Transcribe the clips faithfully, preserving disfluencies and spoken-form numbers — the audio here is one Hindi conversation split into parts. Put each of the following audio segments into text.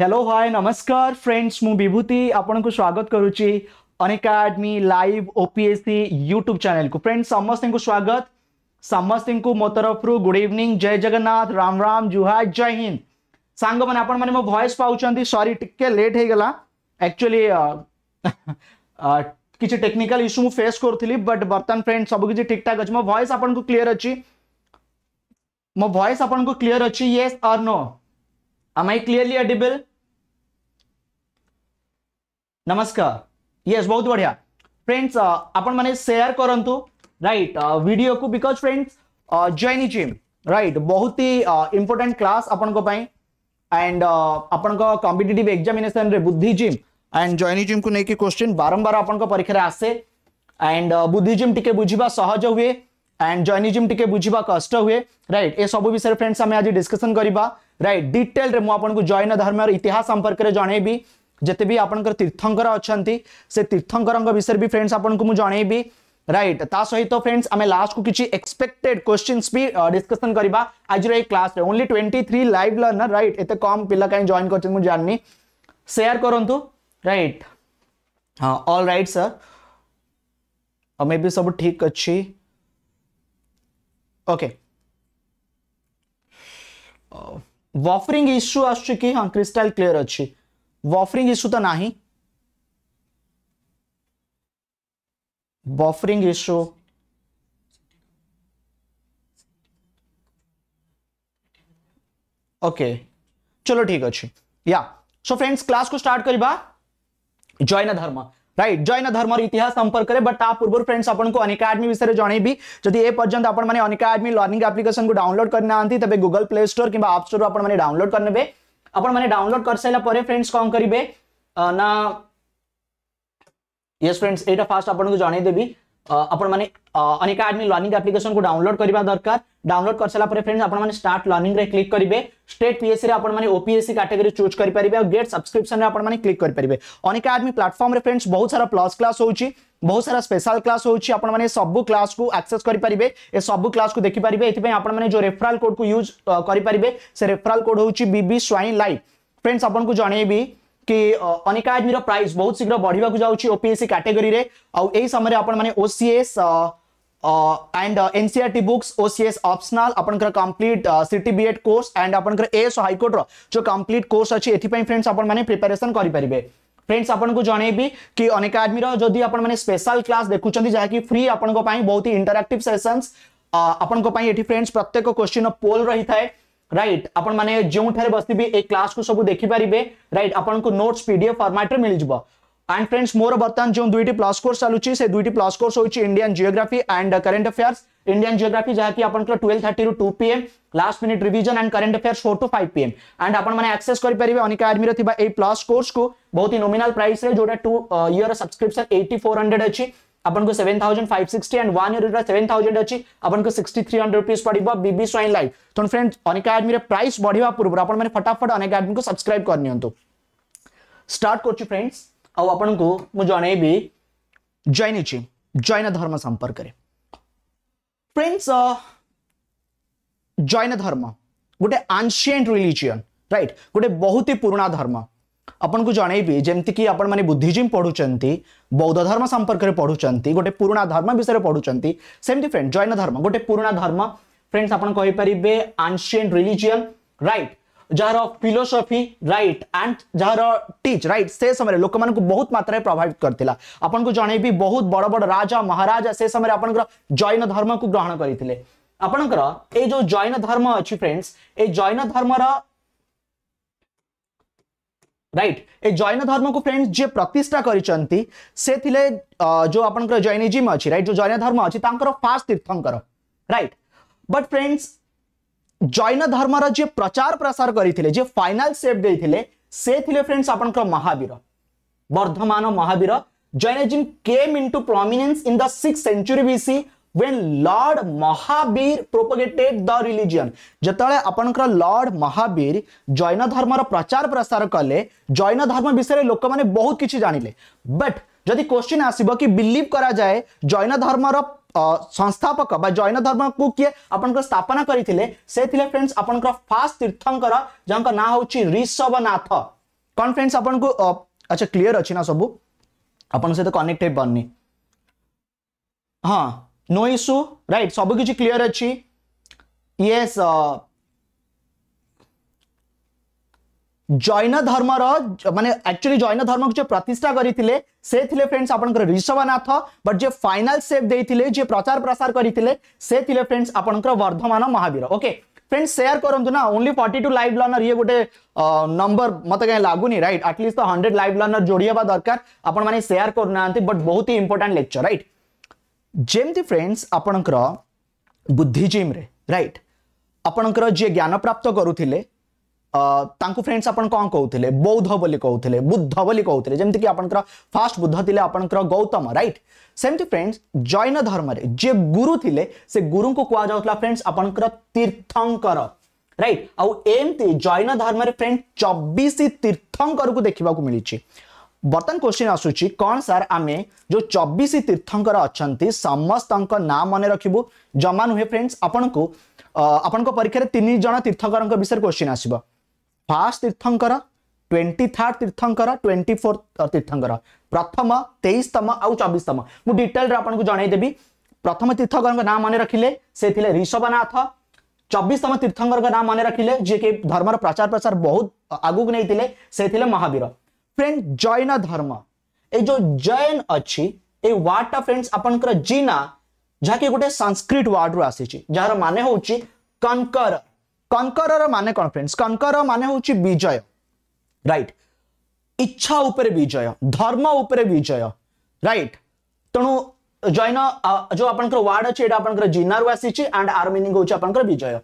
हेलो हाय नमस्कार फ्रेंड्स मु विभूति आपण को स्वागत करुच्ची Unacademy live OPSC YouTube channel को। फ्रेंड्स समस्त को स्वागत, समस्त को मो तरफ रु गुड इवनिंग, जय जगन्नाथ, राम राम, जुहार, जय हिंद। सांग मैंने आपण मैंने मो वॉइस पाउछंती, सॉरी टिके लेट हो गला, एक्चुअली किसी टेक्निकल इश्यू मु फेस करथिली, बट बर्तन फ्रेंड्स सब किसी ठीक ठाक अछि। मो वॉइस आपण को क्लियर अछि? मो वॉइस आपण को क्लियर अछि? यस और no, am I clearly audible? नमस्कार, यस बहुत बढ़िया। फ्रेंड्स आपण माने शेयर करंतु राइट वीडियो को, बिकॉज फ्रेंड्स जैनिज्म राइट बहुत ही इंपोर्टेंट क्लास आपण को पाई, एंड आपण को कॉम्पिटिटिव एग्जामिनेशन रे बुद्धिज्म एंड जैनिज्म को लेके क्वेश्चन बारंबार आपण को परीक्षा आसे, एंड बुद्धिज्म टिके बुझीबा सहज हुए एंड जैनिज्म टिके बुझीबा कष्ट हुए राइट। ए सब विषय फ्रेंड्स हमें आज डिस्कशन करिबा राइट डिटेल रे। मु आपण को जैन धर्म और इतिहास संपर्क रे जणेबी, जेते भी आपनकर तीर्थंकर अछंती से तीर्थंकर विषय भी फ्रेंड्स आपन को मु जणेबी राइट। ता सहित फ्रेंड्स हमें लास्ट को किछि एक्सपेक्टेड क्वेश्चंस भी डिस्कशन करबा आज रे क्लास रे। ओनली तेईस लाइव लर्नर राइट, एते कम पिला काई जॉइन करछ मु जाननी। शेयर करंतु राइट। हां ऑल राइट सर, हमें भी सब ठीक अछि। ओके वॉफरिंग इश्यू आछ कि? हां क्रिस्टल क्लियर अछि, बफरिंग इश्यू तो नहीं, बफरिंग इश्यू ओके चलो ठीक अच्छे या। सो फ्रेंड्स क्लास को स्टार्ट करवा जैन धर्म राइट, जैन धर्म और इतिहास संपर्क में। बट आ पूर्व फ्रेंड्स आपन को अनएकाडेमी विषय जणेबी, जदि ए पर्यंत आपन माने अनएकाडेमी लर्निंग एप्लीकेशन को डाउनलोड करना आंती तबे गूगल प्ले स्टोर किबा ऐप स्टोर आपन माने डाउनलोड करनेबे। अपन मैंने डाउनलोड कर सारा पर फ्रेंड्स कौन करेंगे ना, यस फ्रेंड्स एटा फास्ट अपन को जन देवी। अपन मैंने अनएकाडेमी लर्निंग एप्लीकेशन को डाउनलोड करवा दरकार। डाउनलोड कर सारा पर फ्रेंड्स अपन मैंने स्टार्ट लर्निंग रे क्लिक करेंगे। स्टेट पीएससी रे अपन मैंने ओपीएससी कैटेगरी चूज कर पारिबे और गेट सब्सक्रिप्शन रे अपन मैंने क्लिक कर पारिबे। अनएकाडेमी प्लेटफार्म रे फ्रेंड्स बहुत सारा प्लस क्लास होउची, बहुत सारा स्पेशल क्लास होउची, अपन माने सब क्लास को एक्सेस करि परिबे, ए सब क्लास को देखि परिबे। एथि पे अपन माने जो रेफरल कोड को यूज करि परिबे से रेफरल कोड होउची बीबी स्वाइन लाइव। फ्रेंड्स अपन को जणेबी कि अनएकाडेमी रो प्राइस बहुत शीघ्र बढ़िबा को जाउची ओपीएससी कैटेगरी रे। आ एई समय रे अपन माने OCS and NCERT books, OCS optional, अपनकर complete CT BEd course and अपनकर एएस हाई कोर्ट रो जो कंप्लीट कोर्स अछि, एथि पे फ्रेंड्स अपन माने प्रिपरेशन करि परिबे। फ्रेंड्स आपन को जणेबी कि अनएकाडेमी रो जदी आपन माने स्पेशल क्लास देखुचंती जा कि फ्री आपन को पाई, बहुत ही इंटरैक्टिव सेशंस आपन को पाई। एठी फ्रेंड्स प्रत्येक क्वेश्चन पोल रही थाए राइट, आपन माने जों थारे बसबी ए क्लास को सब देखि परिबे राइट। आपन को नोट्स पीडीएफ फॉर्मेट रे मिल जबो। एंड फ्रेंड्स मोर बर्तन जो दुईटी प्लस कोर्स चालुची से दुईटी प्लस कोर्स होची Indian geography and current affairs. Indian geography जहा कि आपन को बारह तीस रो two P M, last minute revision and current affairs four to five P M. And आपन माने एक्सेस करि परिबे अनएकाडेमी रे थिबा ए प्लस कोर्स को बहुत ही नॉमिनल प्राइस रे, जोटा two year subscription eighty four hundred अछि, आपन को seven thousand five sixty and one year रे सेवन थाउजेंड अछि, आपन को सिक्सटी थ्री हंड्रेड रुपीस पड़िबो बीबी स्वाइन लाइव। तो फ्रेंड्स अनएकाडेमी रे प्राइस बढ़िबा पूर्व आपन माने फटाफट अनएकाडेमी को सब्सक्राइब करनियंतो। Start करछु friends. अब अपन को मु जणेबी जैनिज्म, जैन धर्म संपर्क रे। फ्रेंड्स जैन धर्म गोटे एंशिएंट रिलीजन राइट, गोटे बहुत ही पुराना धर्म। अपन को जणेबी जेमति कि अपन माने बुद्धिज्म पढुचंती, बौद्ध धर्म संपर्क रे पढुचंती, गोटे पुराना धर्म विषय रे पढुचंती, सेमति फ्रेंड्स जैन धर्म गोटे पुराना धर्म। फ्रेंड्स अपन कहि परिबे एंशिएंट रिलीजन राइट, जहारो फिलोसफी राइट एंड जहारो टीच राइट से समय लोक मान को बहुत मात्रा रे प्रभावित करथिला। अपन को जणे भी बहुत बड़ बड़ राजा महाराजा से समय अपन को जैन धर्म को ग्रहण करिथिले। अपन कर ए जो जैन धर्म अछि फ्रेंड्स, ए जैन धर्म रा राइट, ए जैन धर्म को फ्रेंड्स जे प्रतिष्ठा करिचंती से थिले जो अपन को जैनिज्म अछि राइट, जो जैन धर्म अछि तांकर फास्ट तीर्थंकर राइट। बट फ्रेंड्स जैन धर्म जे प्रचार प्रसार करिथिले, जे फाइनल सेप देथिले से थिले फ्रेंड्स आपन को Mahavir, Vardhaman Mahavir. Jainism came into prominence in the sixth century BC when lord Mahavir propagated the religion. जतले आपन को लॉर्ड महावीर जैन धर्म प्रचार प्रसार कले, जैन धर्म विषय लोक माने बहुत किछि जानिले। बट जदि क्वेश्चन आसीबो कि बिलीव करा जाए जैन धर्म संस्थापक बा जैन धर्म को किए अपन को स्थापना करिथिले से थिले फ्रेंड्स अपन को फास्ट तीर्थंकर, जंका ना होची ऋषभनाथ। कौन फ्रेंड्स अपन को अच्छा क्लियर अच्छी ना सबू अपन सहित कनेक्ट हो पानी हाँ नो इश्यू राइट सब किसी क्लियर अच्छी यस जैन धर्म माने एक्चुअली जैन धर्म को जो प्रतिष्ठा करिथिले से थिले फ्रेंड्स आपनकर ऋषभनाथ बट जे फाइनल स्टेप देथिले जे प्रचार प्रसार करिथिले से थिले फ्रेंड्स आपनकर Vardhaman Mahavir okay friends share करंतु ना only forty two live learner ये गोटे नंबर मत कहीं लागुनी राइट एटलीस्ट तो हंड्रेड लाइव लर्नर जोड़िया दरकार आपण माने शेयर करना बट बहुत ही इंपोर्टेंट लेक्चर राइट जेमती फ्रेंड्स आपनकर बुद्धिजीम रे राइट आपनकर जे ज्ञान प्राप्त करूथिले तांकु फ्रेंड्स अपन कौन कहते बौद्ध बोली कहते बुद्ध बोली कहते जमती कि आपनकर फास्ट बुद्ध थिले आपनकर गौतम राइट सेमती फ्रेंड्स जैन धर्म रे जे गुरु थिले से गुरु को कहा जाउतला फ्रेंड्स आपनकर तीर्थंकर राइट आउ एमती जैन धर्म रे फ्रेंड चौबीस तीर्थंकर को देखा मिली बर्तन क्वेश्चन आसूची कौन सार आमे जो चौबीस तीर्थंकर अच्छा समस्त ना मन रखू जमा नुहे फ्रेंड्स आपन को आपन को परीक्षा तीन जन तीर्थंकर विषय क्वेश्चन आसो फर्स्ट तीर्थंकर ट्वेंटी थर्ड तीर्थंकर ट्वेंटी फोर्थ तीर्थंकर प्रथम तेईसतम आउ चौबीसतम मु डिटेल आपको जनईदेवी प्रथम तीर्थंकर ना मन रखिले से थिले ऋषभनाथ चौबीसतम तीर्थंकर ना मन रखिले जे के धर्मर प्रचार प्रसार बहुत आगुक नहीं थिले से थिले महावीर फ्रेंड जैन धर्म ए जो जैन अच्छी ए वार्ड टा फ्रेंड्स आपनकर जीना जाके गोटे संस्कृत वार्ड रो आसी जार माने होउची कंकर कंकर माने कौन फ्रेंड्स कंकर माने होउची विजय राइट इच्छा ऊपर विजय धर्म ऊपर विजय राइट तणु जैन जो आपनकर वार्ड अछि एटा आपनकर जीना रो आसी छी एंड आर मीनिंग होउची आपनकर विजय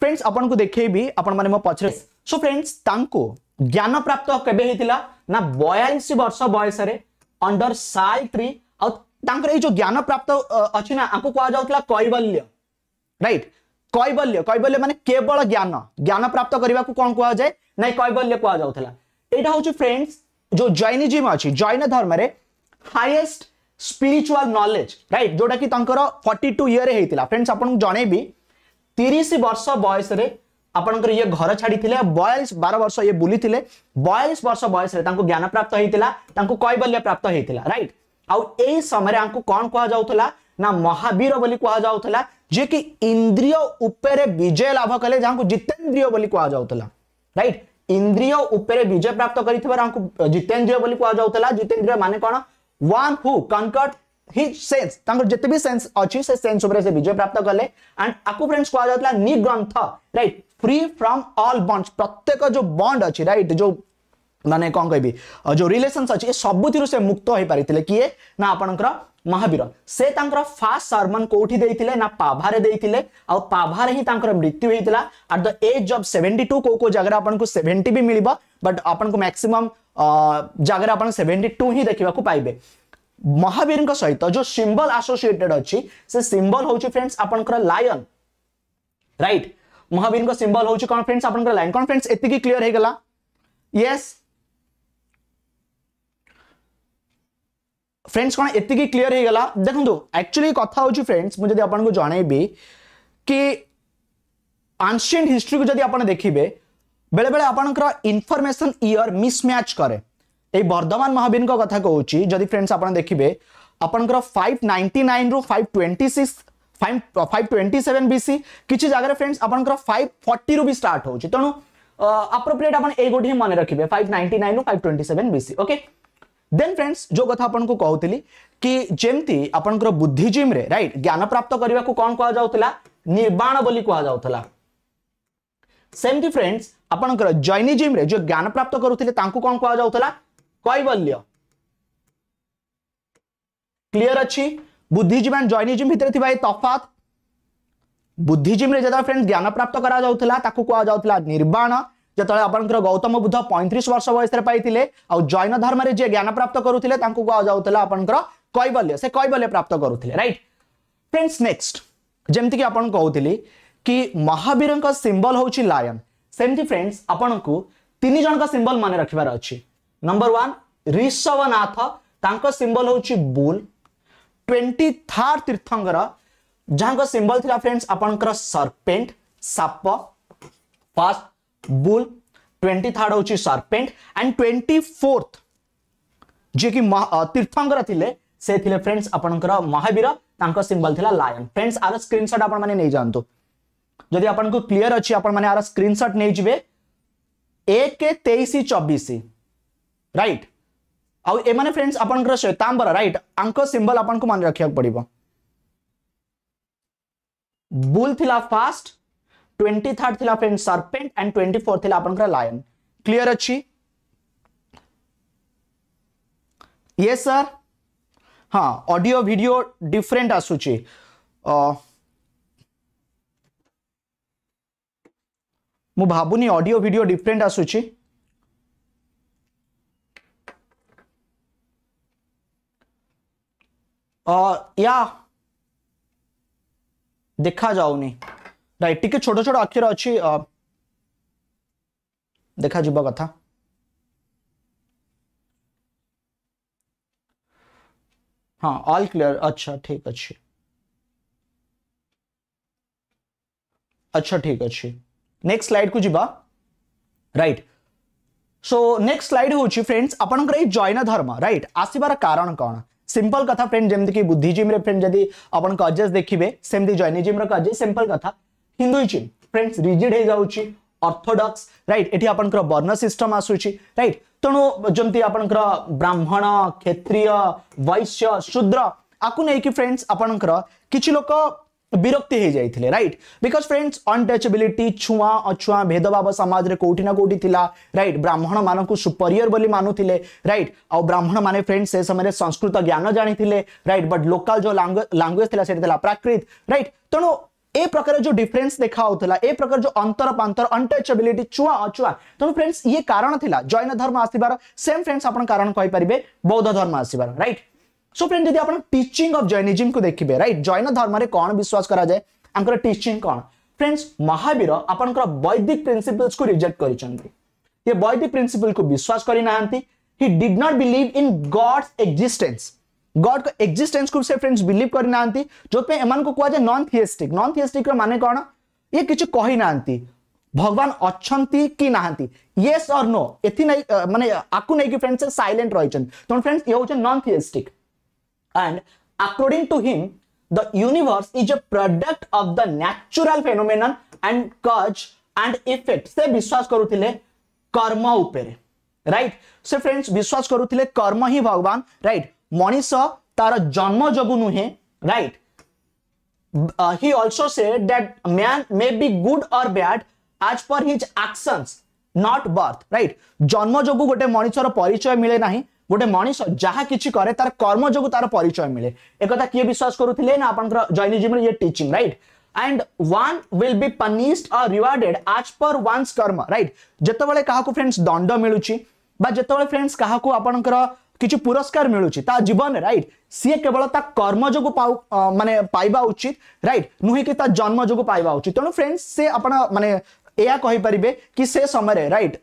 फ्रेंड्स आपन को देखेबी आपन माने म पछरे सो फ्रेंड्स तांको ज्ञान प्राप्त केबे हेतिला ना बयालीस वर्ष बयस रे अंडर साल ट्री आ तांकर ए जो ज्ञान प्राप्त अछि ना आंको कहा जाउतला कैवल्य राइट कैवल्य कैवल्य माने केवल ज्ञान ज्ञान प्राप्त करबा को कोन कहा जाय नाही कैवल्य कहा जाउतला एटा होची फ्रेंड्स जो जैनिज्म अछि जैन धर्म रे हाईएस्ट स्पिरिचुअल नॉलेज राइट जोटा कि तांकर फोर्टी टू इयर हेतिला फ्रेंड्स आपन जणेबी तीस वर्ष बयस रे आपनकर ये घर छाड़ी बयालीस बारह वर्ष ये बुली थे बयालीस वर्ष बयस ज्ञान प्राप्त होता कैवल्य प्राप्त होता राइट आई समय आंको कौन कहुला ना महावीर बोली कहुला जे कि इंद्रिय उपेरे विजय लाभ कले जहां जितेंद्रिय बोली कहुला राइट इंद्रिय उपेरे विजय प्राप्त कर जितेंद्रिय बोली कहुला जितेंद्रिय माने कौन one who conquered his sense तांको जते भी सेंस अछि से सेंस ऊपर से विजय प्राप्त करले एंड आकु फ्रेंड्स को आ जातला निग्रंथ right free from all bonds प्रत्येक जो बॉन्ड अछि राइट जो माने कोन कहबी जो रिलेशंस अछि ए सबुतिरु से मुक्त होई परिथिले कि ना आपनकर महावीर से तांकर फास्ट सर्मन कोठी देथिले ना पाभारे देथिले आ पाभारे ही तांकर मृत्यु हेतिला at the age of seventy two को को जगरा आपनको सेवेंटी भी मिलिबा बट आपनको मैक्सिमम जगरा आपन सेवेंटी टू ही देखिबा को पाइबे महावीर का सहित जो सिंबल एसोसिएटेड अछि से सिंबल होउची फ्रेंड्स आपनकर लायन राइट महावीर का सिंबल होउची कोन फ्रेंड्स आपनकर लायन कोन फ्रेंड्स एति की क्लियर हे गेला यस फ्रेंड्स कोन एति की क्लियर हे गेला देखंदो एक्चुअली कथा होउची फ्रेंड्स मु जदी आपन को जणैबी कि एंशिएंट हिस्ट्री को जदी आपन देखिबे बेले बेले आपनकर इंफॉर्मेशन ईयर मिसमैच करे ए वर्धमान महावीर का कथा कहूँ जदि फ्रेंड्स आप देखिए आपंकर फाइव नाइंटी नाइन रु five twenty six five five twenty seven BC किसी जगह फ्रेंड्स आपंकर फाइव फोर्टी रु भी स्टार्ट हो तेणु अप्रोप्रिएट आप गोटे ही मन रखिए फाइव नाइंटी नाइन रु five twenty seven BC okay then friends जो कथा आपको कहूली कि जमती आपंकर बुद्धिजीम रे राइट ज्ञान प्राप्त करने को कौन कहला निर्वाण बोली कहला सेमती फ्रेंड्स आपंकर जैनिज्म रे जो ज्ञान प्राप्त करूले कौन कहला कैवल्य क्लियर अच्छी बुद्धिज्म एंड जैनिज्म भितर थिबा ए तफात बुद्धिज्म रे जदा फ्रेंड्स ज्ञान प्राप्त करा जाउथला ताकू को आ जाउथला निर्वाण जतले आपनकर गौतम बुद्ध पैंतीस वर्ष वयस रे पाइथिले आ जैन धर्म रे जे ज्ञान प्राप्त करूथिले ताकू को आ जाउथला आपनकर कैवल्य से कैवल्य प्राप्त करूथिले राइट फ्रेंड्स नेक्स्ट जेमति कि आपन कहउथिली कि महावीर का सिंबल होउची लायन सेमति फ्रेंड्स आपनकू तीन जन का सिंबल माने रखिबार अछि नंबर वन ऋषभनाथ तांको सिंबल होची बुल ट्वेंटी थर्ड तीर्थंकर जहां सिंबल थिला फ्रेंड्स आपनकर सरपेंट साप फास्ट बुल ट्वेंटी थर्ड हूँ सरपेंट एंड ट्वेंटी फोर्थ जी कि तीर्थंकर थिले से थिले फ्रेंड्स आपनकर महावीर तांको सिंबल थिला लायन। फ्रेंड्स आर स्क्रीनशॉट आपण माने नै जानतो जदि आपनको क्लियर अछि आपण माने आर स्क्रीनशॉट नै जिवे एक तेईस चौबीस राइट आ ए माने फ्रेंड्स आपनकर श्वेतांबर राइट आंको सिंबल आपनको माने राखिया पड़िबो। बुल थिला फास्ट तेईस थिला फ्रेंड्स सरपेंट एंड चौबीस थिला आपनकर लायन। क्लियर अछि ये सर? हाँ ऑडियो वीडियो डिफरेंट आसूची मु भावुनी ऑडियो वीडियो डिफरेंट आसूची या देखा जाऊनी राइट टिके छोट छोट अक्षर अच्छी देखा जीवा कथा हाँ ऑल क्लियर अच्छा ठीक अच्छे अच्छा ठीक अच्छे नेक्स्ट स्लाइड को जीवा राइट। सो नेक्स्ट स्लाइड हो फ्रेंड्स आपण जैन धर्म राइट आसीबार कारण कौन सिंपल कथा फ्रेंड जमती कि बुद्धिज्म रे फ्रेंड जदी आपण कजेस देखिबे सेमदी जैनिज्म रे कजे सिंपल कथा हिंदुइज्म फ्रेंड्स रिजिड हे जाउची ऑर्थोडॉक्स राइट एठी आपण वर्ण सिस्टम आसुची राइट तेणु जमती आपणकर ब्राह्मण क्षत्रिय वैश्य शूद्र आकु नहीं कि फ्रेंड्स आपणकर किछि लोक विरक्ति हो जाइथिले राइट बिकज फ्रेंड्स अनटचेबिलिटी छुआ अछुआ भेदभाव समाज रे कोठी ना कोठी थिला राइट ब्राह्मण मानकु सुपरियर बोली मानुथिले राइट आ ब्राह्मण माने फ्रेंड्स से समय रे संस्कृत ज्ञान जानिथिले राइट बट लोकल जो लैंग्वेज थिला सेथिला प्राकृत राइट तेणु ए प्रकार जो डिफरेंस देखा होता ए प्रकार जो अंतर पांतर अनटचेबिलिटी छुआ अछुआ तो फ्रेंड्स ये कारण थिला जैन धर्म आसीबार सेम फ्रेंड्स आपण कारण कहि परिबे बौद्ध धर्म आसीबार राइट। सो फ्रेंड्स यदि आपण टीचिंग ऑफ जैनिज्म को देखिबे राइट जैन धर्म रे कोन विश्वास करा जाय आंकर टीचिंग कोन फ्रेंड्स महावीर आपण कर वैदिक प्रिंसिपल्स को रिजेक्ट करिसंती ये वैदिक प्रिंसिपल को विश्वास करि नाहंती he did not believe in gods existence god का एक्जिस्टेंस को से फ्रेंड्स बिलीव करि नांती जो पे एमान को कह जाए नॉन थिएस्टिक नॉन थिएस्टिक रे माने कोन ये किछ कहि नांती भगवान अछंती कि नांती यस और नो एथि नै माने आकु नै कि फ्रेंड्स साइलेंट रहइछन तो फ्रेंड्स ये होछ non theistic and according to him the universe is a product of the natural phenomenon and cause and effect से विश्वास करूथिले कर्म ऊपर राइट से फ्रेंड्स विश्वास करूथिले कर्म ही भगवान राइट मनीष तार जन्म जगु नुहे right he also said that man may be good or bad as per his actions not birth right जन्म जगु गोटे मनीषर परिचय मिले नाही गोटे मनीष जहा किछि करे तार कर्म जगु तार परिचय मिले एकदा किए विश्वास करूथिले ना आपनकर जैनिज्म रे ये teaching right and one will be punished or rewarded आज पर वन्स कर्म राइट जतबेले काहाकू फ्रेंड्स दंड मिलुछि बा जतबेले फ्रेंड्स काहाकू आपनकर किछु पुरस्कार मिलुछि ता जीवन राइट सी केवल ता कर्म जोग माने पाइबा उचित राइट नुहे कि ता जन्म जोग पाइबा उचित तेणु फ्रेंड्स से अपन माने एया कहि परिबे कि से समय राइट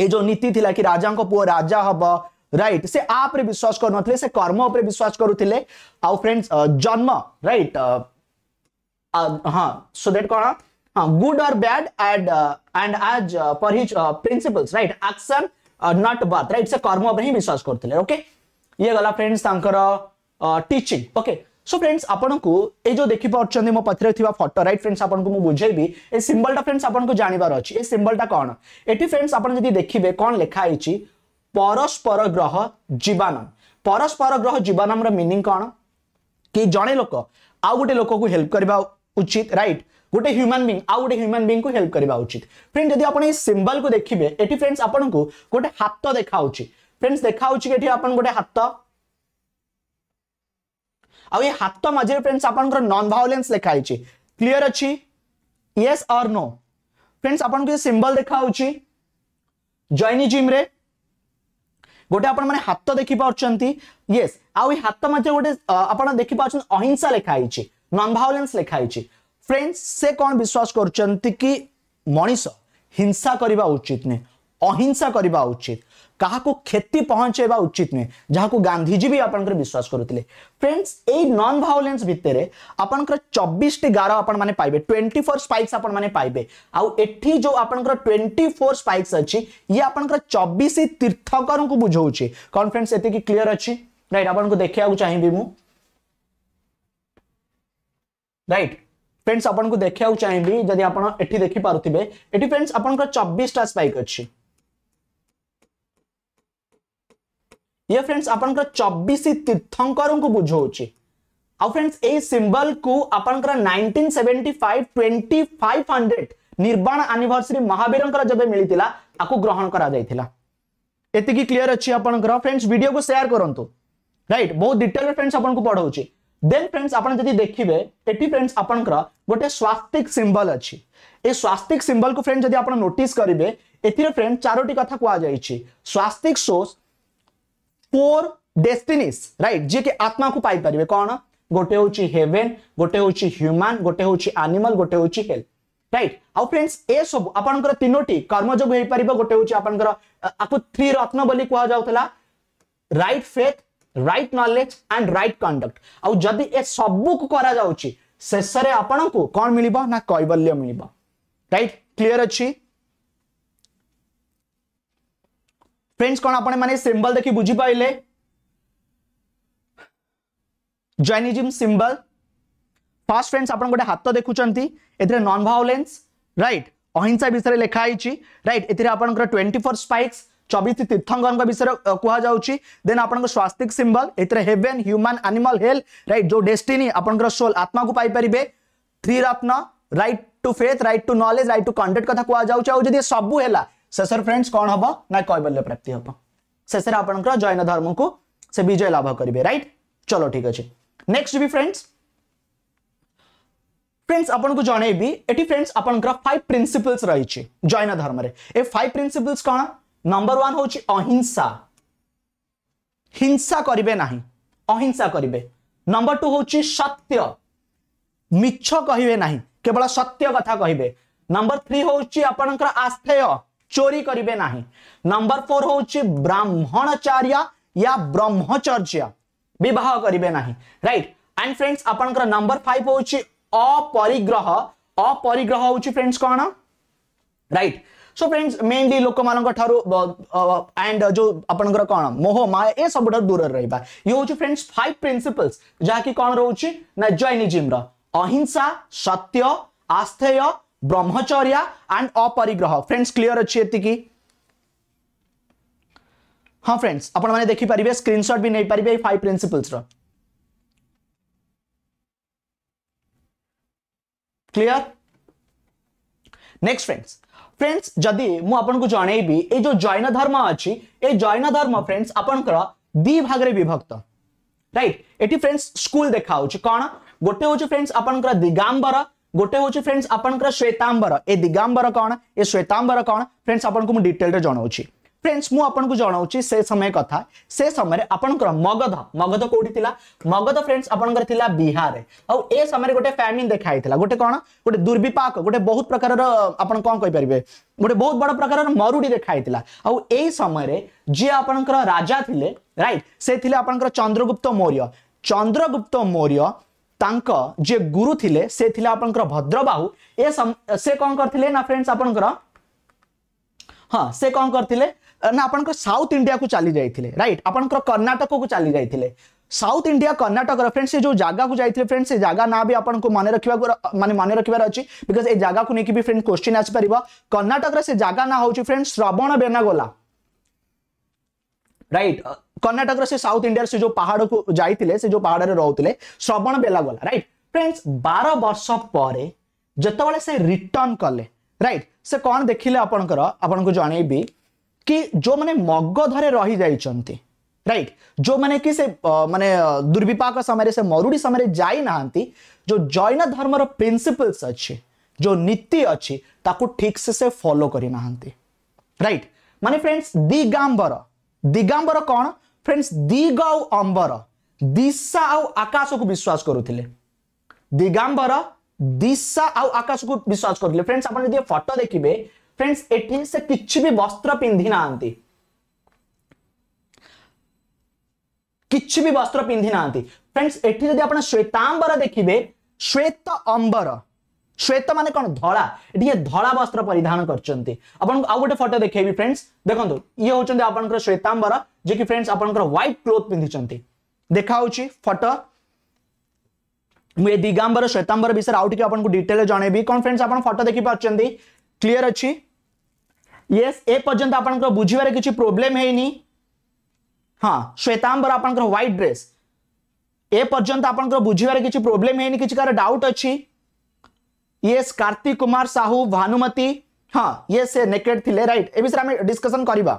ए जो नीति थिला कि राजा को पुओ राजा हबो राइट से आप रे विश्वास कर नथिले से कर्म ऊपर विश्वास करूथिले आ फ्रेंड्स जन्म राइट हां सो दैट कोना हां good or bad and and as per his principles right action not birth right से कर्म पर ही विश्वास करते ओके ये गला फ्रेंड्स तांकर टीचिंग ओके। सो फ्रेंड्स आपन को ए जो देखि परछन मो पथरे थिबा फोटो राइट फ्रेंड्स आपन को मु बुझेबी ए सिंबल टा फ्रेंड्स आपन को जानिबार अछि ए सिंबल टा कोन एठी फ्रेंड्स आपन जदी देखिबे कोन लेखा आइछि परस्पर ग्रह जीवाणु परस्पर ग्रह जीवाणु रा मीनिंग कोन कि जणे लोक आ गोटे लोक को हेल्प करबा उचित राइट गोटे ह्यूमन बींग आउ गोटे ह्यूमन बींग को हेल्प करबा उचित फ्रेंड्स यदि आपण ए सिंबल को देखिबे एठी फ्रेंड्स आपण को गोटे हाथ देखाउची फ्रेंड्स देखाउची एठी आपण गोटे हाथ आ ये हाथ मजे फ्रेंड्स आपण को नॉन वायलेंस लेखाइची क्लियर अछि यस और नो फ्रेंड्स आपण को सिंबल देखाउची जैनिज्म रे गोटे आपण माने हाथ देखि पाउचंती यस आ ये हाथ मजे गोटे आपण देखि पाउचन अहिंसा लेखाइची नॉन वायलेंस लेखाइची फ्रेंड्स से कौन विश्वास करुचंती कि मनीष हिंसा करबा उचित ने अहिंसा करबा उचित काहा को क्षति पहुंचेबा उचित ने जहा को गांधीजी भी आपनकर विश्वास करथिले। फ्रेंड्स ए नॉन वायलेंस भितरे आपनकर चौबीस टी गारा आपन माने पाइबे चौबीस स्पाइक्स आपन माने पाइबे आ एठी जो आपनकर चौबीस स्पाइक्स अछि ये आपनकर चौबीस तीर्थकर को बुझौछि। कॉन्फ्रेंस एते की क्लियर अछि राइट आपन को देखिया को चाहिबे मु राइट फ्रेंड्स आपन को देखिया को चाहिबे यदि आपन एठी देखि पारुथिबे एठी फ्रेंड्स आपनकर चौबीस टा स्पाइक अछि ये फ्रेंड्स अपन का चौबीस तीर्थंकरों को बुझौछि। आ फ्रेंड्स ए सिंबल को अपन का नाइनटीन सेवेंटी फाइव पच्चीस सौ निर्वाण एनिवर्सरी महावीरंकर जबे मिलितिला आको ग्रहण करा जाइतिला। एति की क्लियर अछि अपन का फ्रेंड्स वीडियो को शेयर करंतु राइट बहुत डिटेल में फ्रेंड्स अपन को पढौछि। देन फ्रेंड्स अपन जदी देखिबे एटी फ्रेंड्स अपन का गोटे स्वास्तिक सिंबल अछि ए स्वास्तिक सिंबल को फ्रेंड्स जदी अपन नोटिस करिवे एतिर फ्रेंड्स चारोटी कथा कोआ जाइछि स्वास्तिक सोस फोर डेस्टिनीज राइट जे के आत्मा को पाई परिवे कोन गोटे होची हेवन गोटे होची ह्यूमन गोटे होची एनिमल गोटे होची हेल राइट। आ फ्रेंड्स ए सब आपनकर तीनोटी कर्म जोग होई परिबो गोटे होची आपनकर आपु थ्री रत्न बोली कोहा जाउतला right faith right knowledge and right conduct. आ जदी ए सबु को करा जाउची शेष रे आपन को कोन मिलिबो ना कैवल्य मिलिबो राइट क्लियर अछि। फ्रेंड्स कौन आपने माने सिंबल देखी बुझी पाइले जैनिज्म सिंबल फास्ट फ्रेंड्स आपण गोटे हाथ देखुचंती एथरे नॉन वायलेंस राइट अहिंसा विषय लिखा आइछि राइट एथरे आपनकर चौबीस स्पाइक्स चौबीस तीर्थंकरन का विषय कोहा जाउछि। देन आपनकर स्वास्तिक सिंबल एथरे heaven human animal hell right जो डेस्टिनी आपनकर सोल आत्मा को पाई परिबे थ्री रत्न right to faith right to knowledge right to conduct कथा कोहा जाउछि। आ जदी सबु हेला शेष फ्रेंड्स कौन हम ना कैवल्य प्राप्ति हम शेष आपनकर जैन धर्म को से विजय लाभ करेंगे राइट। चलो ठीक अच्छे नेक्स्ट भी फ्रेंड्स फ्रेंड्स आपन को जनइबी एटी फ्रेंड्स आपनकर फाइव प्रिंसिपल्स रही जैन धर्म रे ए फाइव प्रिंसिपल्स कौन नंबर वन होची अहिंसा हिंसा करिवे नाही अहिंसा करिवे। नंबर टू होची सत्य मिछ कहिवे नाही केवल सत्य कथा कहिवे। नंबर थ्री होची आपनकर आस्थेय चोरी करिवे नाही। नंबर फोर होची ब्राह्मणचार्य या ब्रह्मचर्य विवाह करिवे नाही राइट। एंड फ्रेंड्स आपनकर नंबर फाइव होची अपरिग्रह अपरिग्रह होची फ्रेंड्स कोन राइट। सो फ्रेंड्स मेनली लोक मानक थारो एंड जो आपनकर कोन मोह माया ए सब दूर रहबा ये होची फ्रेंड्स फाइव प्रिंसिपल्स जहा की कोन रहउची ना जैनिज्म रा अहिंसा सत्य आस्थेय ब्रह्मचर्य एंड अपरिग्रह। फ्रेंड्स क्लियर अच्छी एतिकी हाँ फ्रेंड्स अपन माने देखि परिबे स्क्रीनशॉट भी नहीं परिबे फाइव प्रिंसिपल्स रो क्लियर। नेक्स्ट फ्रेंड्स फ्रेंड्स जदि मु आपन को जणैबी ए जो जैन धर्म अछि ए जैन धर्म फ्रेंड्स आपनकर दी भाग रे विभक्त राइट। एटी फ्रेंड्स स्कूल देखा होछि कोन गोटे होछि फ्रेंड्स आपनकर दिगांबर गोटे होची फ्रेंड्स आपनकर श्वेतांबर ए दिगांबर कोन ए श्वेतांबर कोन फ्रेंड्स आपन को डिटेल रे जणाउची। फ्रेंड्स मु आपन को जणाउची से समय कथा से समय रे आपनकर मगध मगध कोठी थिला मगध फ्रेंड्स आपनकर थिला बिहार रे आ ए समय रे गोटे फैमिन देखाई थिला गोटे कोन गोटे दुर्विपाक गोटे बहुत प्रकार रो आपन कोन कहि परिबे गोटे बहुत बड़ प्रकार रो मरुडी देखाई थिला आ ए समय रे जे आपनकर राजा थिले राइट से थिले आपनकर चंद्रगुप्त मौर्य चंद्रगुप्त मौर्य तांका जे गुरु थिले से थिले आपनकर भद्रबाहु ए सम, से कोन करथिले ना फ्रेंड्स आपनकर हां से कोन करथिले ना आपनकर साउथ इंडिया को चली जाइथिले राइट आपनकर कर्नाटक को चली जाइथिले साउथ इंडिया कर्नाटक फ्रेंड्स से जो जागा को जाइथिले फ्रेंड्स से जागा ना भी आपन को माने रखिबा माने माने रखिबार अछि बिकॉज़ ए जागा को नेकी भी फ्रेंड क्वेश्चन आछ परिबा। कर्नाटक रे से जागा ना होउची फ्रेंड्स श्रवण बेनागोला राइट कर्नाटक से साउथ इंडिया से जो पहाड़ को जाइतिले से जो पहाड़ रे रहउतिले श्रवण बेलागोला राइट। फ्रेंड्स बारह वर्ष पारे जतबेले से रिटर्न करले राइट से कोन देखिले आपनकर आपन को जणैबी कि जो माने मगध रे रही जाइचंती राइट जो माने कि से माने दुर्विपाक समय रे से मरुडी समय रे जाई नाहंती जो जैन धर्म रो प्रिंसिपल्स अछि जो नीति अछि ताको ठीक से से फॉलो करि नाहंती राइट। माने फ्रेंड्स दिगांबर दिगांबर कोन फ्रेंड्स दिग आउ अंबर दिशा आउ आकाश को विश्वास करूथिले दिगांबर दिशा आउ आकाश को विश्वास करूथिले। फ्रेंड्स आपन जे फोटो देखिबे फ्रेंड्स एठी से किछ भी वस्त्र पिंधि नांती किछ भी वस्त्र पिंधि नांती। फ्रेंड्स एठी जदि आपण श्वेतांबर देखिबे, श्वेत अंबर, श्वेत माने कोन धळा, एठी धळा वस्त्र परिधान करचंती। आपण आ गोटे फोटो देखैबी फ्रेंड्स, देखंतु ये होचंती आपनकर श्वेतांबर, जे कि फ्रेंड्स आपनकर व्हाइट क्लोथ पिंधिचंती। देखा होची फोटो मुए दिगंबर श्वेतांबर विषय आउट के आपन को डिटेल जणैबी। कोन फ्रेंड्स आपण फोटो देखि पाचंती, क्लियर अछि। यस ए पर्यंत आपनकर बुझिबारे किछि प्रॉब्लम हेइनी। हां श्वेतांबर आपनकर व्हाइट ड्रेस, ए पर्यंत आपनकर बुझिबारे किछि प्रॉब्लम हेइनी, किछि कार डाउट अछि। यस कार्तिक कुमार साहू भानुमती, हां ये से नेकेड थिले राइट, ए विषय हम डिस्कशन करिबा।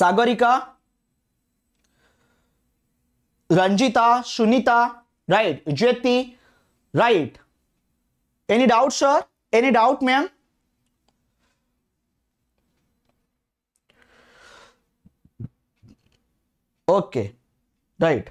Sagarika, Ranjita, Sunita right, Jyoti right. Any doubt sir, any doubt ma'am? Okay right,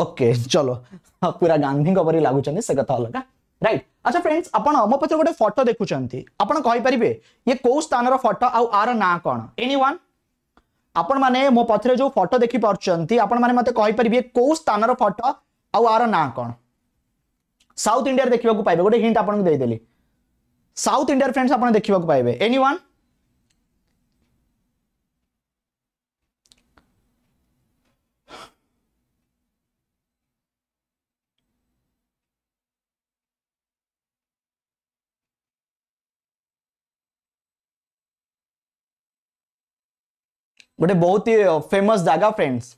okay चलो पूरा गांधी को परि लागुचंदी से कथा अलग राइट। अच्छा फ्रेंड्स आपण मो पछे गोटे फोटो देखुचंती, आपण कहि परिबे ये को स्थान रो फोटो आ आर ना कोन? एनीवन आपण माने मो पछरे जो फोटो देखि परचंती, आपण माने मते कहि परिबे को स्थान रो फोटो आ आर ना कोन? साउथ इंडिया देखिबा को पाइबे, गोटे हिंट आपण दे देली साउथ इंडिया फ्रेंड्स आपण देखिबा को पाइबे। एनीवन गोटे बहुत ही फेमस जगह फ्रेंड्स,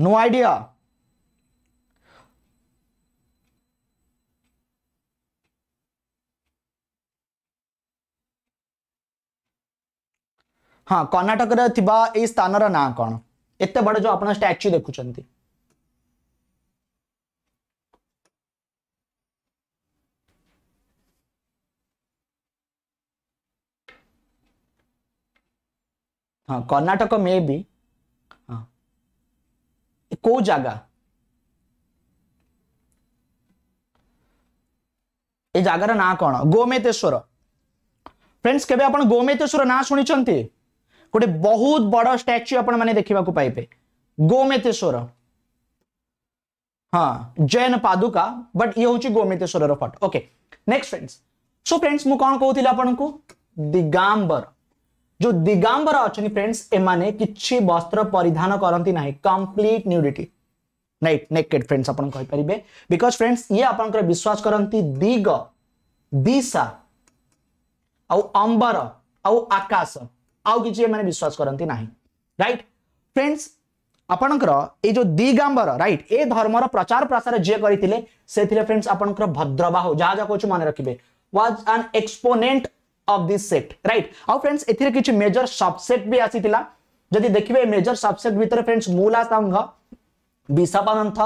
नो आइडिया। हाँ कर्णाटक रे थिबा ए स्थान रा ना कोन? एते बड़ जो आपण स्टैच्यू देखुचंती, हाँ कर्णाटक में भी, हाँ को जगह ए जगार ना कौन? गोमेतेश्वर। फ्रेंड्स केबे आपण गोमेतेश्वर ना सुनिचंती? गोटे बहुत बड़ स्टैच्यू आपण माने देखिबा को पाइबे गोमेतेश्वर, हाँ जैन पादुका, बट ये होची गोमेतेश्वर फट। Okay next friends, so friends मु कौन कहूतिला आपण को दिगंबर, जो दिगंबर अच्छी फ्रेंड्स एमाने किछि वस्त्र परिधान करंती नाही, complete nudity right naked friends आपण कहि परिबे। बिकॉज़ फ्रेंड्स ये आपनकर विश्वास करंती दिग, दिशा औ अंबर औ आकाश, औ किछि एमाने विश्वास करंती नाही राइट। फ्रेंड्स आपनकर ए जो दिगंबर राइट, ए धर्मर प्रचार प्रसार जे करितिले से थिले फ्रेंड्स आपनकर भद्रबाहु, जा जा कोछ माने रखिबे, was an exponent of this set right. और फ्रेंड्स एथिरे किछि मेजर सबसेट भी आसीतिला, जदि देखिबे मेजर सबसेट भीतर friends Mula Sangh, Bisapanth,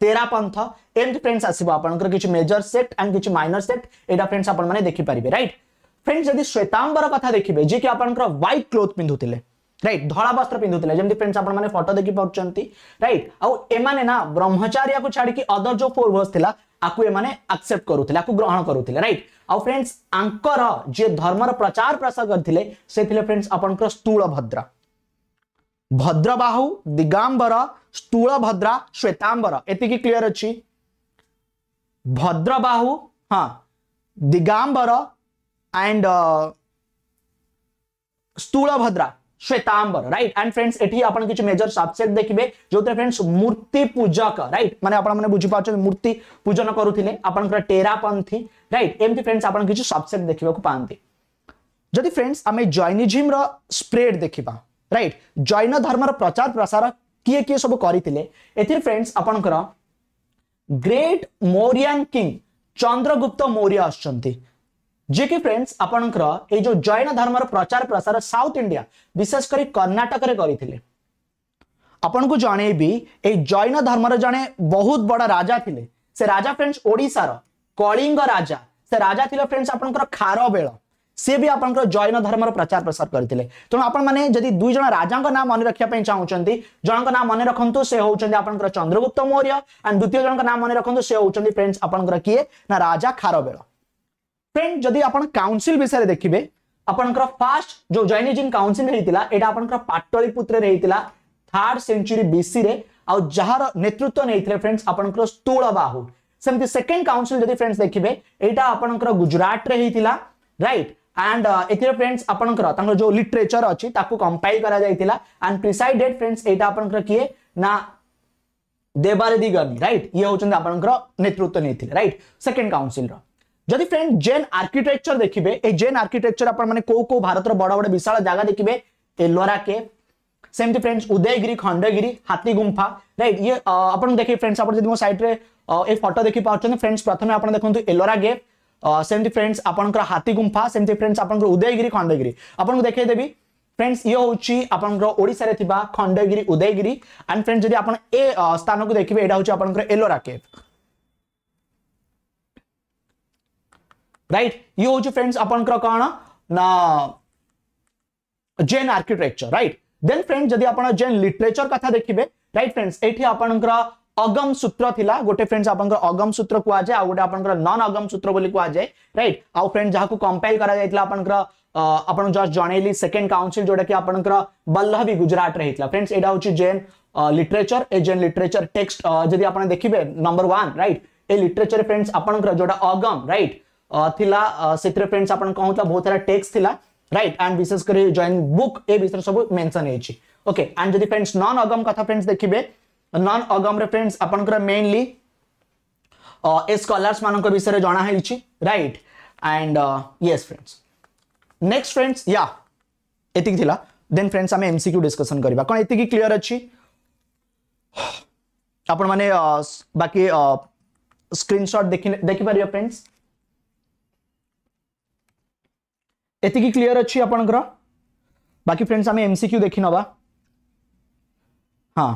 Terapanth and friends आसीबो आपनकर किछि मेजर सेट एंड किछि माइनर सेट, एटा फ्रेंड्स आपन माने देखि परिबे राइट। फ्रेंड्स जदि श्वेतांबर कथा देखिबे, जे कि आपनकर व्हाइट क्लोथ पिंधुतिले राइट, धळा वस्त्र पिंधुतिले, जेमति फ्रेंड्स आपन माने फोटो देखि पउचंती राइट। और एमाने ना ब्रह्मचार्य को छाड़ कि अदर जो फोर वर्स थिला आकु एमाने एक्सेप्ट करूथिले, आकु ग्रहण करूथिले राइट। आ फ्रेंड्स आंकर जे धर्मर प्रचार प्रसार करथिले से थिले फ्रेंड्स आपनकर स्थूलभद्र, भद्रबाहु, दिगंबर, स्थूलभद्र, श्वेतांबर, एतिकी क्लियर अछि। भद्रबाहु, हां Digambar and Sthulabhadra, Shvetambar right. And friends एठी आपण किछ मेजर सबसेट देखिबे, जोते फ्रेंड्स मूर्ति पूजक राइट, माने आपण माने बुझि पाछन मूर्ति पूजन करूथिले, आपनकर टेरापंथी राइट, एमती फ्रेंड्स आपण किछ सबसेट देखिबा को पांती। जदि फ्रेंड्स हमें जैनिज्म रो स्प्रेड देखिबा राइट, जैन धर्म रो प्रचार प्रसार किए किए सब करितिले, एथि फ्रेंड्स आपनकर ग्रेट मौर्यन किंग चंद्रगुप्त मौर्य आछंती, जे कि फ्रेंड्स आपनकर ए जो जैन धर्मर प्रचार प्रसार साउथ इंडिया विशेष करी कर्नाटक रे करथिले। आपन को जाने भी ए जैन धर्मर जाने बहुत बड़ा राजा थिले, से राजा फ्रेंड्स ओडिसा रो कलिंग राजा, से राजा थिले फ्रेंड्स आपनकर खारबेल, सी भी आप जैन धर्म प्रचार प्रसार करते तेणु आप दुई जन राजा नाम मन रखा चाहते जन नाम मन रखु से होंगे चंद्रगुप्त मौर्य एंड द्वितीय जन नाम मन रखु से होंगे फ्रेंड्स आपंकर किए ना राजा खारबेल। फ्रेंड्स जदि आप काउंसिल विषय देखिए आपंकर फास्ट जो जैनिज्म काउंसिल होता है यहाँ पाटलिपुत्र थर्ड सेंचुरी बीसी जार नेतृत्व नहीं फ्रेंड्स आपंकर स्थूल बाहू सेमती सेकेंड काउंसिल जब फ्रेंड्स देखिए यहाँ आपंकर गुजरात राइट एंड एतिर फ्रेंड्स आपंकर जो लिटरेचर अच्छी कंपाइल करा एंड प्रिसाइडेड फ्रेंड्स एटा आपंकर किए ना देवारिधि गणी राइट ये होचन आपंकर नेतृत्व नहीं थिले राइट सेकंड काउंसिल रो जदि फ्रेंड जैन आर्किटेक्चर देखिबे ए जैन आर्किटेक्चर आपण माने को को भारत रो बड़ा बड़ा विशाल जागा देखिबे एलोरा के सेमती फ्रेंड्स उदयगिरी खंडगिरी हाथी गुंफा राइट ये आपण देखिए फ्रेंड्स आपण जदि मो साइड रे ए फोटो देखि पाछन फ्रेंड्स प्रथम आपण देखंतु एलोरा गेट सेमती फ्रेंड्स आपंकर हाथी गुंफा सेमती फ्रेंड्स आपंकर उदयगिरी खंडगिरी आपन को देखे देबी फ्रेंड्स ये होची आपनकर ओडिसा रे थिबा खंडगिरी उदयगिरी एंड फ्रेंड्स जदी आपन ए स्थान को देखिबे एडा होची आपनकर एलोरा केव राइट ये होची फ्रेंड्स आपनकर कोन ना Jain architecture right then friends जदी आपन जैन लिटरेचर कथा देखिबे राइट फ्रेंड्स एठी आपनकर अगम सूत्र थिला गोटे फ्रेंड्स आपनकर अगम सूत्र कुआ जाय आ गोटे आपनकर नॉन अगम सूत्र बोली कुआ जाय राइट आ फ्रेंड्स जाहा को कंपाइल करा जायतला आपनकर आपण जस्ट जणैली सेकंड काउंसिल जोडा कि आपनकर बल्लभी गुजरात रे हितला फ्रेंड्स एडा होची जैन लिटरेचर ए जैन लिटरेचर टेक्स्ट जदी आपण देखिबे नंबर वन राइट ए लिटरेचर फ्रेंड्स आपनकर जोडा अगम राइट थिला सेत्र फ्रेंड्स आपण कहउतला बहुत सारा टेक्स्ट थिला राइट एंड विशेष करे जैन बुक ए विषय सब मेंशन हेची ओके एंड जदी फ्रेंड्स नॉन अगम कथा फ्रेंड्स देखिबे नॉन अगम फ्रेंड्स आपनकर मेनली ए स्कॉलर्स मानक विषय जाना है right and yes friends next friends या एतिक थिला देन फ्रेंड्स आमे एमसीक्यू डिस्कशन करबा कोन एतिक क्लियर अछि आपण माने बाकी स्क्रीनशॉट देखि देखि पारियो फ्रेंड्स एतिक क्लियर अछि आपनकर बाकी फ्रेंड्स आमे एमसीक्यू देखि नबा हां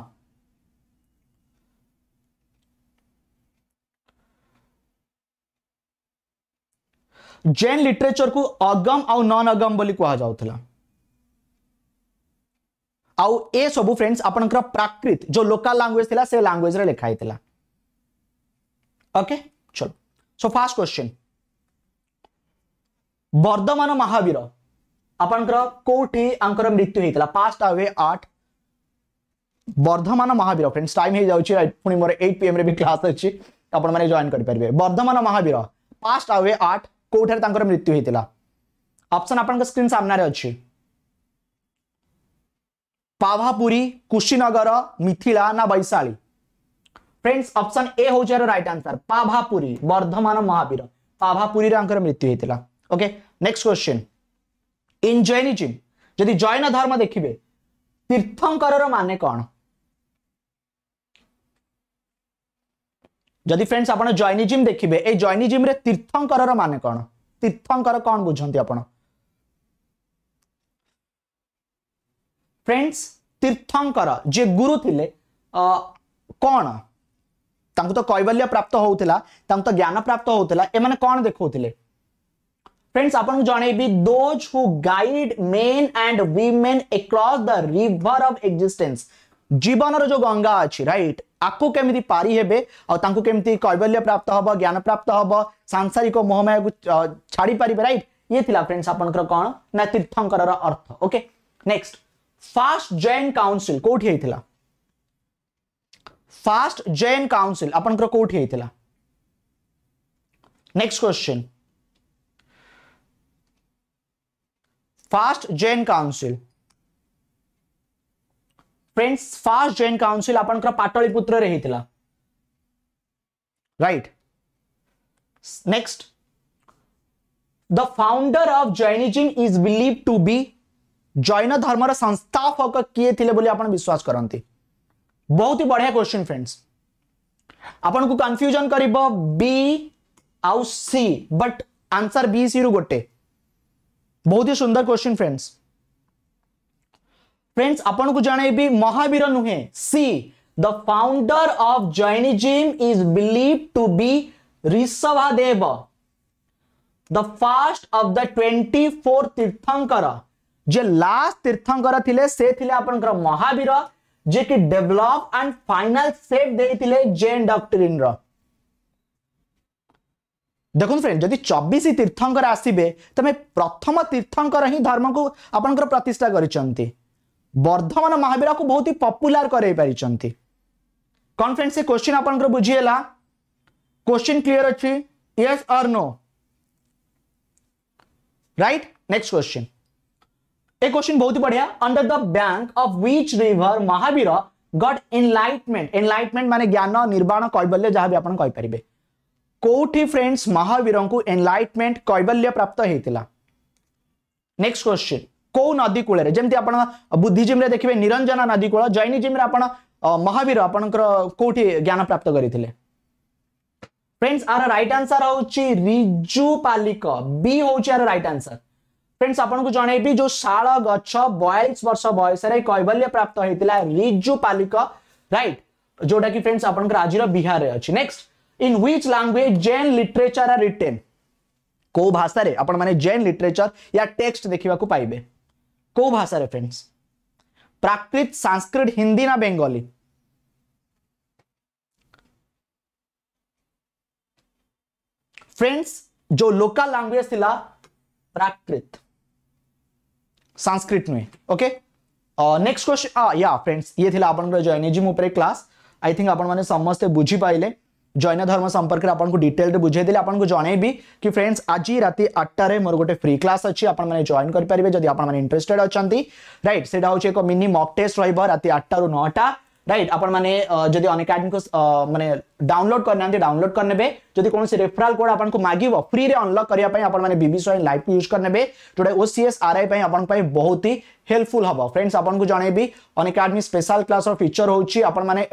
जैन लिटरेचर को अगम आउ नॉन अगम बोली कहा जाउथला आउ ए सब फ्रेंड्स आपनकर प्राकृत जो लोकल लैंग्वेज थिला से लैंग्वेज रे लिखा हेतला ओके चलो so first question Vardhaman Mahavir आपनकर कोठी अंकर मृत्यु हेतला पास्ट अवे आठ वर्धमान महावीर फ्रेंड्स टाइम हे जाउची राइट पुनी मोर आठ पी एम रे भी क्लास अछि आपन माने जॉइन कर परबे वर्धमान महावीर पास्ट अवे आठ कोठर तांकर मृत्यु हेतिला ऑप्शन आपन स्क्रीन सामने अछि पावापुरी कुशीनगर मिथिला ना वैशाली फ्रेंड्स ऑप्शन ए हो जरो राइट आंसर पावापुरी वर्धमान महावीर पावापुरी तांकर मृत्यु हेतिला okay next question in Jainism यदि जैन धर्म देखिबे तीर्थंकर रो माने कोन जदि फ्रेंड्स आपन जैनिज्म देखिबे ए जैनिज्म रे तीर्थंकर रो माने कोन तीर्थंकर कोन बुझंती आपन फ्रेंड्स तीर्थंकर जे गुरु थिले कोन तांको तो कैवल्य प्राप्त होउतिला तांको तो ज्ञान प्राप्त होउतिला ए माने कोन देखौतिले फ्रेंड्स आपन जणैबी those who guide men and women across the river of existence जीवन रो जो गंगा अछि राइट आको केमिति पारी हेबे और तांको केमिति कैवल्य प्राप्त होबो ज्ञान प्राप्त होबो सांसारिक मोहमाया को छाड़ी पारिबे राइट ये थिला फ्रेंड्स आपनकर कोन ना तीर्थंकर रो अर्थ okay next first Jain council कोठी हेतिला फास्ट जैन काउंसिल आपनकर कोठी हेतिला next question first Jain council friends first Jain council आपनकर पाटलिपुत्र रे हेतिला right next the founder of Jainism is believe to be Jain धर्म रा संस्थापक किए थिले बोली आपन विश्वास करंती बहुत ही बढ़िया क्वेश्चन फ्रेंड्स आपन को कंफ्यूजन करिवो बी आउ C but answer B C रु गोटे बहुत ही सुंदर क्वेश्चन फ्रेंड्स फ्रेंड्स आपन को जाने भी महावीर नुहे C the founder of Jainism is believe to be Rishabhdev the first of the twenty four Tirthankar जे लास्ट तीर्थंकर थिले से थिले आपन कर महावीर जे कि डेवलप एंड फाइनल सेट देथिले जैन डॉक्ट्रिन रो। देखो फ्रेंड जदि चौबीस तीर्थंकर आसीबे तमे प्रथम तीर्थंकर ही धर्म को आपन कर प्रतिष्ठा करिसंती। वर्धमान महावीर को बहुत ही पॉपुलर करे परिसंती। कौन फ्रेंड से क्वेश्चन आपन कर बुझिएला? क्वेश्चन क्लियर अछि? यस और नो? राइट। नेक्स्ट क्वेश्चन, एक क्वेश्चन बहुत ही बढ़िया। Under the bank of which river Mahavir got enlightenment? Enlightenment माने ज्ञान निर्वाण कैबल्य जहां भी आपण कहि परिबे। कोठी फ्रेंड्स महावीर को एनलाइटमेंट कैबल्य प्राप्त हेतिला। नेक्स्ट क्वेश्चन, को नदी कूल रे जेमति आपण बुद्धिज्म रे देखिबे निरंजना नदी कूल, जैनिज्म रे आपण महावीर आपनकर कोठी ज्ञान प्राप्त करिथिले। फ्रेंड्स आर राइट आंसर होची रिजुपालिक, बी होची आर राइट आंसर। फ्रेंड्स आपन को जणे भी जो साल गछ बयालीस वर्ष बयस रे कैबल्य प्राप्त हेतिला रिजुपालिक, राइट, जोटा कि फ्रेंड्स आपन राज्य रो बिहार रे अछि। Next, in which language Jain literature are written? को भाषा रे आपन माने जैन लिटरेचर या टेक्स्ट देखिबा को पाइबे? को भाषा रे फ्रेंड्स? प्राकृत, संस्कृत, हिंदी ना बंगाली? फ्रेंड्स जो लोकल लैंग्वेज थिला प्राकृत, संस्कृत में। ओके, नेक्स्ट क्वेश्चन या फ्रेंड्स ये थिला आपन को जैनिज्म ऊपर क्लास। आई थिंक आपन माने समस्त बुझी पाइले जैन धर्म संपर्क रे आपन को डिटेल रे बुझाई देले। आपन को जणे भी कि फ्रेंड्स आज राती आठ रे मोर गोटे फ्री क्लास अछि, आपन माने जॉइन कर परिबे जदी आपन माने इंटरेस्टेड अछंती। राइट, सेटा होचे एको मिनी मॉक टेस्ट रहइबो राती आठ रो नौ टा। राइट, आपन माने जदी अनअकैडमी को माने डाउनलोड करनांती डाउनलोड करनेबे। जदी कोन से रेफरल कोड आपन को मागीबो फ्री रे अनलॉक करिया पई आपन माने बीबी स्वाइन लाइव को यूज करनेबे, जोडे ओसीएस आरआई पई आपन पई बहुत ही हेल्पफुल हबो। फ्रेंड्स आपन को जणे भी अनअकैडमी स्पेशल क्लास रो फीचर होची, आपन माने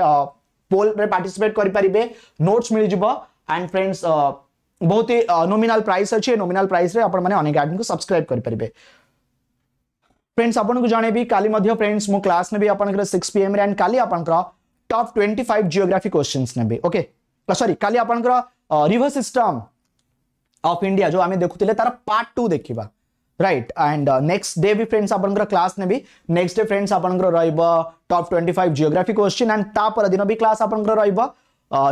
पोल रे पार्टिसिपेट करि परिबे, नोट्स मिल जिवो। एंड फ्रेंड्स बहुत ही नॉमिनल प्राइस अछि, नॉमिनल प्राइस रे आपण माने अनअकैडमी को सब्सक्राइब करि परिबे। फ्रेंड्स आपण को जाने भी काली मध्य फ्रेंड्स मो क्लास ने भी आपण के सिक्स पी एम रे एंड काली आपण का टॉप पच्चीस जियोग्राफी क्वेश्चंस ने भी। ओके सॉरी, काली आपण का रिवर सिस्टम ऑफ इंडिया जो आमे देखुतिले तार पार्ट टू देखिबा। राइट, एंड नेक्स्ट डे भी फ्रेंड्स आपन को क्लास ने भी नेक्स्ट डे फ्रेंड्स आपन को रहइबो टॉप पच्चीस जियोग्राफी क्वेश्चन एंड ता पर दिन भी क्लास आपन को रहइबो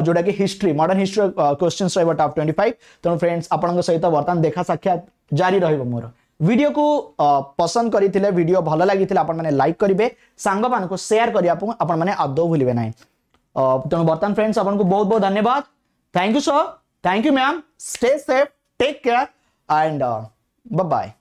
जोडा कि हिस्ट्री, मॉडर्न हिस्ट्री क्वेश्चंस रहइबो टॉप पच्चीस। तो फ्रेंड्स आपन को सहित वर्तमान देखा साक्षात जारी रहइबो। मोर वीडियो को पसंद करिथिले, वीडियो भलो लागिथिले आपन माने लाइक करिवे, संग मान को शेयर करिया आपन माने आदौ भूलिबे नाही। तो वर्तमान फ्रेंड्स आपन को बहुत बहुत धन्यवाद। Thank you sir, thank you ma'am. Stay safe, take care and bye bye.